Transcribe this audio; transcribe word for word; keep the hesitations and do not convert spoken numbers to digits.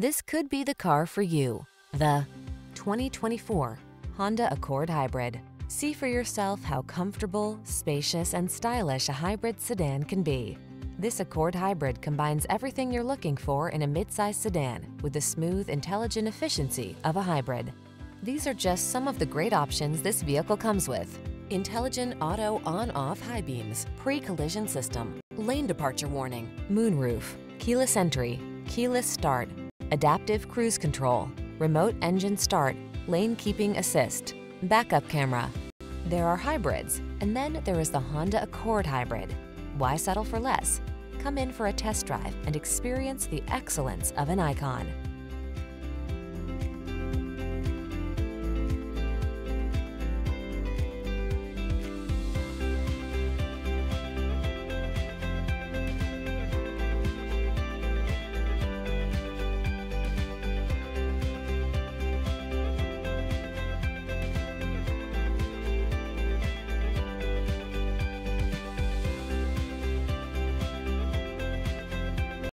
This could be the car for you. The twenty twenty-four Honda Accord Hybrid. See for yourself how comfortable, spacious, and stylish a hybrid sedan can be. This Accord Hybrid combines everything you're looking for in a midsize sedan with the smooth, intelligent efficiency of a hybrid. These are just some of the great options this vehicle comes with: intelligent auto on-off high beams, pre-collision system, lane departure warning, moonroof, keyless entry, keyless start, adaptive cruise control, remote engine start, lane keeping assist, backup camera. There are hybrids, and then there is the Honda Accord Hybrid. Why settle for less? Come in for a test drive and experience the excellence of an icon.